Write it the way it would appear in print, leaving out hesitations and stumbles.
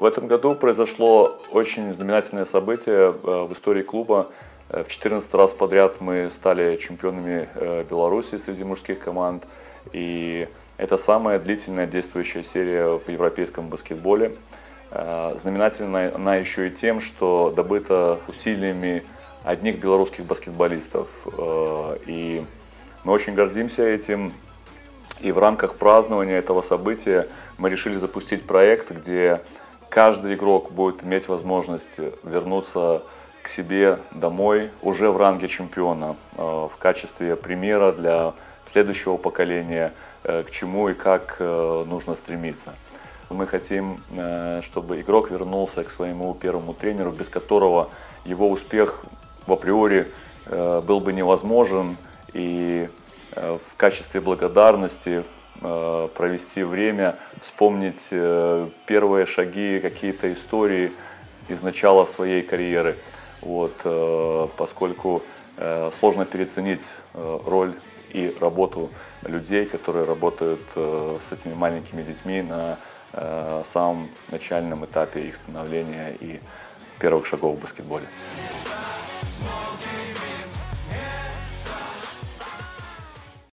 В этом году произошло очень знаменательное событие в истории клуба. В 14 раз подряд мы стали чемпионами Беларуси среди мужских команд. И это самая длительная действующая серия в европейском баскетболе. Знаменательна она еще и тем, что добыта усилиями одних белорусских баскетболистов. И мы очень гордимся этим. И в рамках празднования этого события мы решили запустить проект, где каждый игрок будет иметь возможность вернуться к себе домой уже в ранге чемпиона, в качестве примера для следующего поколения, к чему и как нужно стремиться. Мы хотим, чтобы игрок вернулся к своему первому тренеру, без которого его успех в априори был бы невозможен, и в качестве благодарности провести время, вспомнить первые шаги, какие-то истории из начала своей карьеры. Вот, поскольку сложно переоценить роль и работу людей, которые работают с этими маленькими детьми на самом начальном этапе их становления и первых шагов в баскетболе.